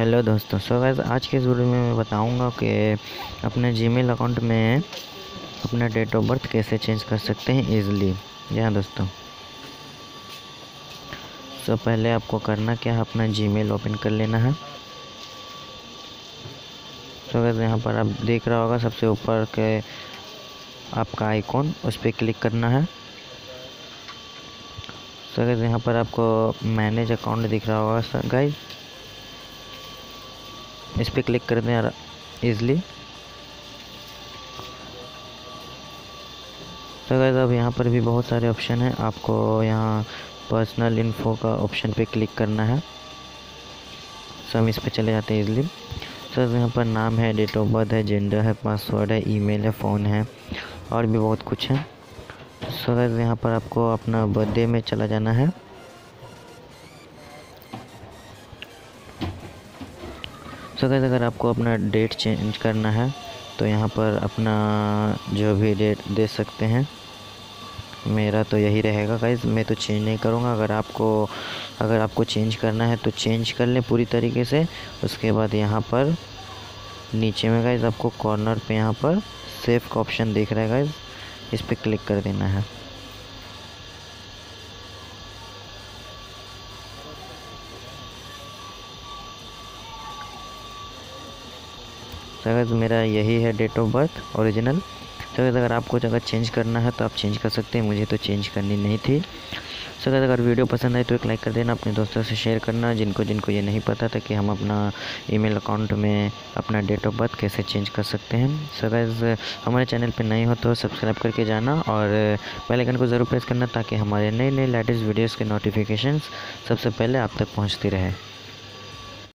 Hello दोस्तों, so guys आज के इस वीडियो में मैं बताऊंगा कि अपने जीमेल अकाउंट में अपना डेट ऑफ बर्थ कैसे चेंज कर सकते हैं ईजिली। जी हाँ दोस्तों, सो पहले आपको करना क्या है, अपना जीमेल ओपन कर लेना है। सो गाइस यहाँ पर आप देख रहा होगा सबसे ऊपर के आपका आइकॉन, उस पर क्लिक करना है। सो गाइस यहाँ पर आपको मैनेज अकाउंट दिख रहा होगा। सर गाइस इस पर क्लिक कर दें यार ईज़िली। तो गाइस अब यहाँ पर भी बहुत सारे ऑप्शन हैं, आपको यहाँ पर्सनल इन्फो का ऑप्शन पे क्लिक करना है। सो हम इस पर चले जाते हैं ईज़िली। सो यहाँ पर नाम है, डेट ऑफ बर्थ है, जेंडर है, पासवर्ड है, ईमेल है, फ़ोन है और भी बहुत कुछ है। सो गाइस यहाँ पर आपको अपना बर्थडे में चला जाना है। सो गाइस अगर आपको अपना डेट चेंज करना है तो यहाँ पर अपना जो भी डेट दे सकते हैं। मेरा तो यही रहेगा गाइस, मैं तो चेंज नहीं करूँगा। अगर आपको चेंज करना है तो चेंज कर लें पूरी तरीके से। उसके बाद यहाँ पर नीचे में गाइस आपको कॉर्नर पे यहाँ पर सेव का ऑप्शन दिख रहा है गाइस, इस पर क्लिक कर देना है। सो गाइस मेरा यही है date of birth original. So guys अगर आपको जगह चेंज करना है तो आप चेंज कर सकते हैं, मुझे तो चेंज करनी नहीं थी। सो गाइस अगर वीडियो पसंद आए तो एक लाइक कर देना, अपने दोस्तों से शेयर करना, जिनको जिनको ये नहीं पता था कि हम अपना ईमेल अकाउंट में अपना डेट ऑफ बर्थ कैसे चेंज कर सकते हैं। सो गाइस हमारे चैनल पर नए हो तो सब्सक्राइब करके जाना और बेल आइकन को ज़रूर प्रेस करना ताकि हमारे नए लेटेस्ट वीडियोज़ के नोटिफिकेशन सबसे पहले आप तक पहुँचती रहे।